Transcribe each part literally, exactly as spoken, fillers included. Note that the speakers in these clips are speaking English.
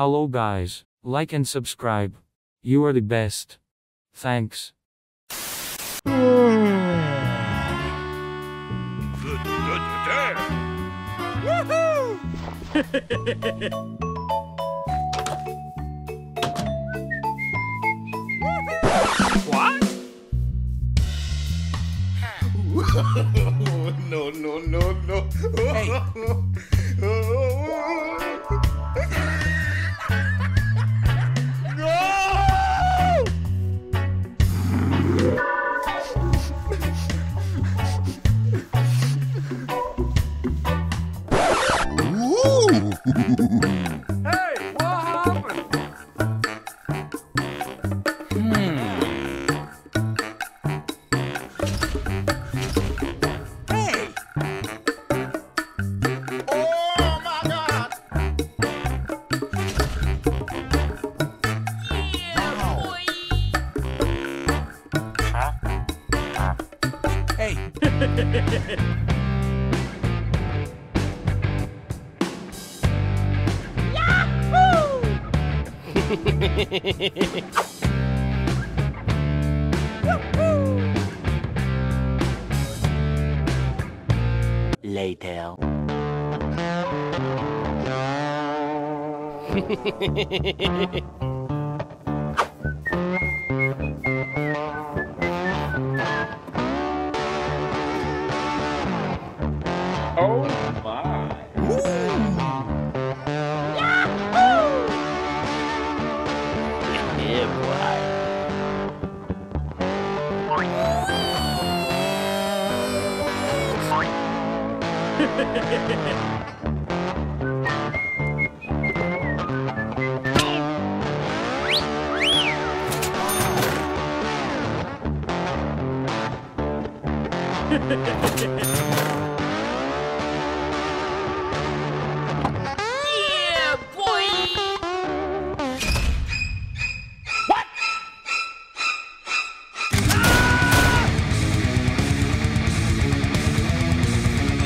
Hello guys, like and subscribe. You are the best. Thanks. Good, good, good. Woohoo! no, no, no, no. Hey. No! Later. Yeah, boy. What? Ah!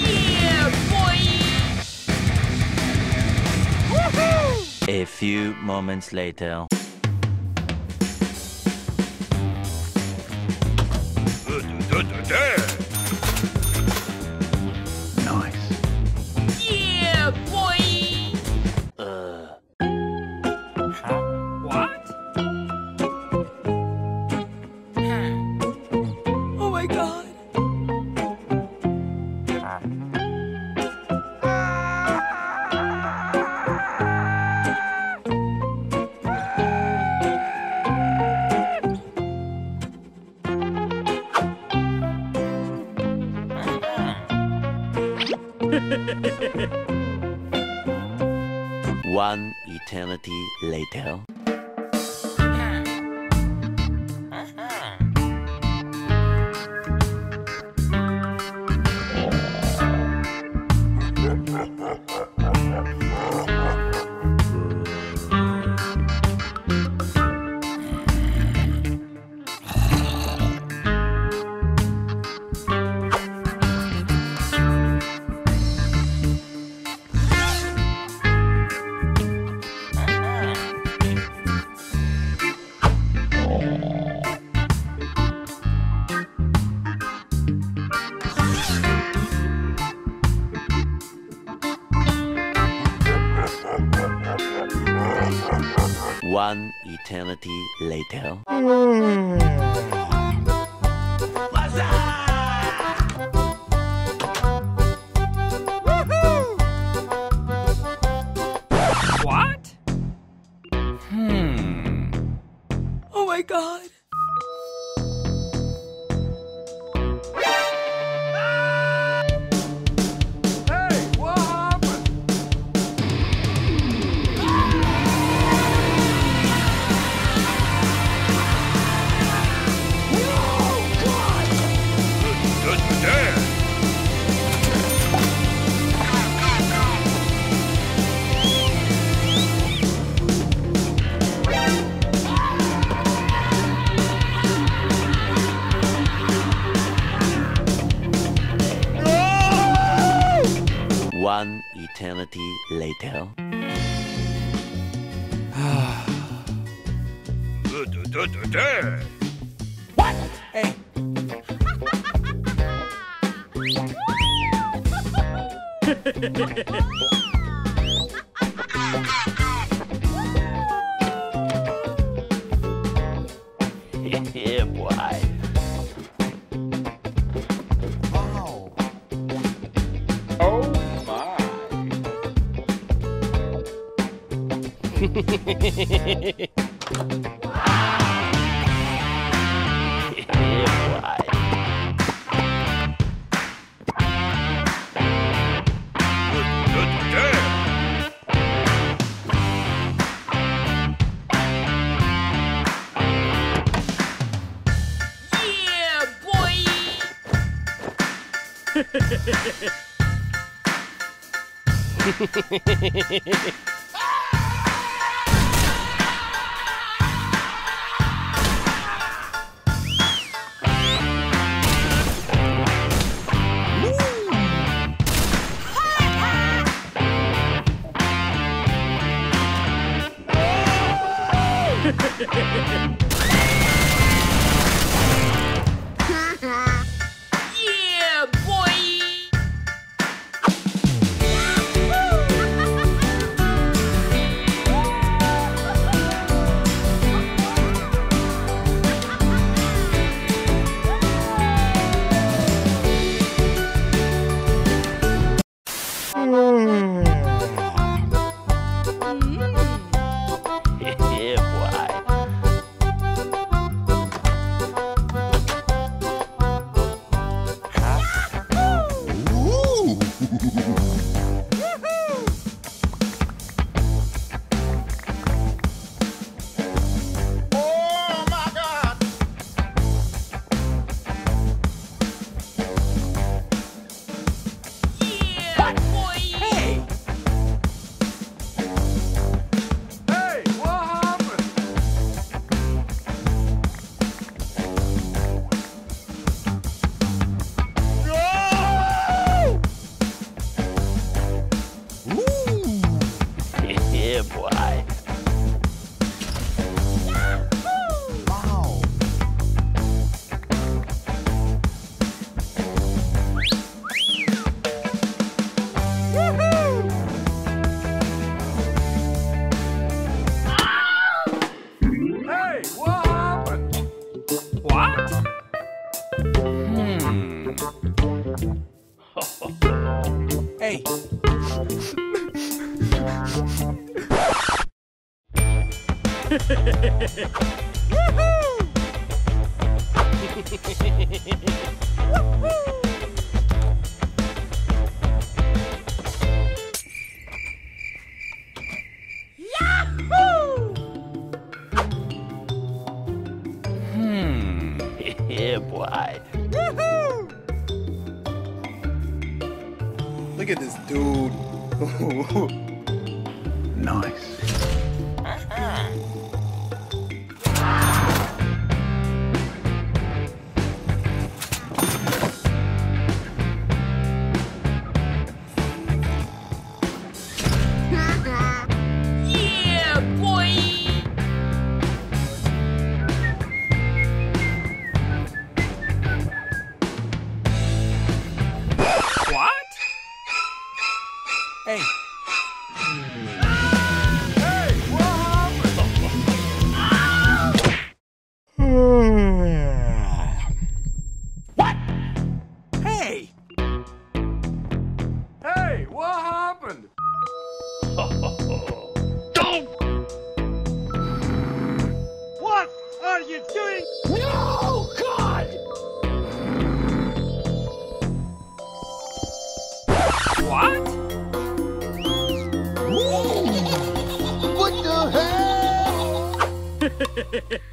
Yeah, boy. Woohoo! A few moments later. One eternity later. One eternity later. What? Hmm. Oh my God. One eternity later. today. What? Hey. Yeah, boy. Wow. Oh my. Yeah, boy. What? What the hell?